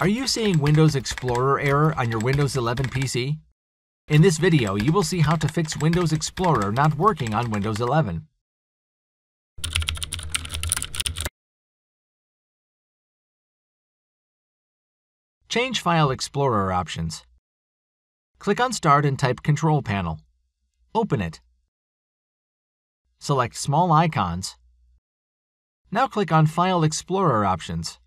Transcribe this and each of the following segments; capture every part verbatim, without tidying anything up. Are you seeing Windows Explorer error on your Windows eleven P C? In this video, you will see how to fix Windows Explorer not working on Windows eleven. Change File Explorer options. Click on Start and type Control Panel. Open it. Select Small Icons. Now click on File Explorer options.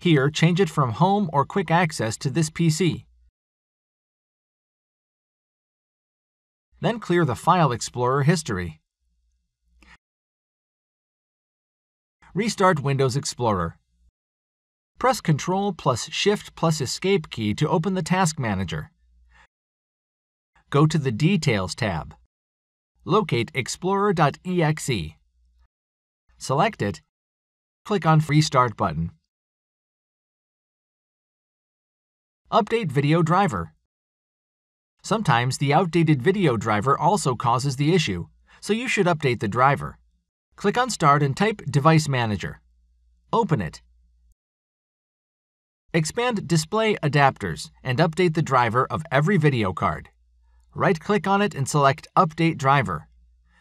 Here, change it from Home or Quick Access to this P C. Then clear the File Explorer history. Restart Windows Explorer. Press Ctrl plus Shift plus Escape key to open the Task Manager. Go to the Details tab. Locate explorer dot E X E. Select it. Click on Restart button. Update video driver. Sometimes the outdated video driver also causes the issue, so you should update the driver. Click on Start and type Device Manager. Open it. Expand Display Adapters and update the driver of every video card. Right-click on it and select Update Driver.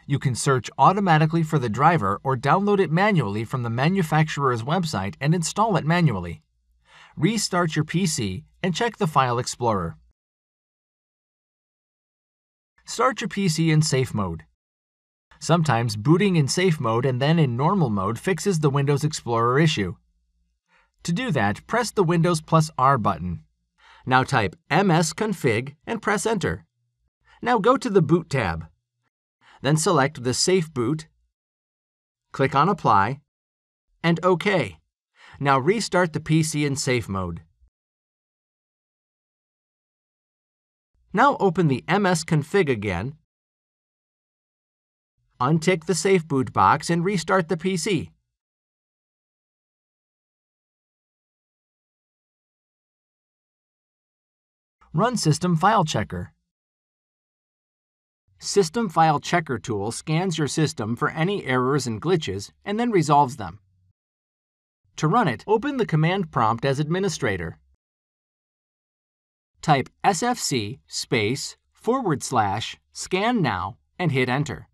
You can search automatically for the driver or download it manually from the manufacturer's website and install it manually. Restart your P C and check the File Explorer. Start your P C in safe mode. Sometimes booting in safe mode and then in normal mode fixes the Windows Explorer issue. To do that, press the Windows plus R button. Now type msconfig and press Enter. Now go to the Boot tab. Then select the Safe Boot, click on Apply, and OK. Now restart the P C in safe mode. Now open the msconfig again, untick the Safe Boot box and restart the P C. Run System File Checker. System File Checker tool scans your system for any errors and glitches and then resolves them. To run it, open the command prompt as administrator. Type sfc space forward slash scan now and hit Enter.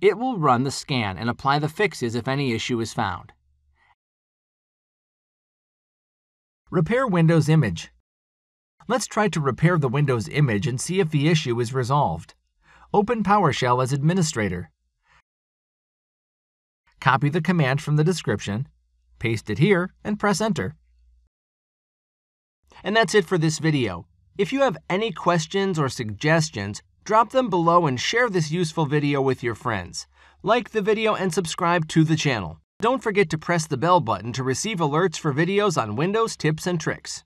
It will run the scan and apply the fixes if any issue is found. Repair Windows image. Let's try to repair the Windows image and see if the issue is resolved. Open PowerShell as administrator. Copy the command from the description, paste it here, and press Enter. And that's it for this video. If you have any questions or suggestions, drop them below and share this useful video with your friends. Like the video and subscribe to the channel. Don't forget to press the bell button to receive alerts for videos on Windows tips and tricks.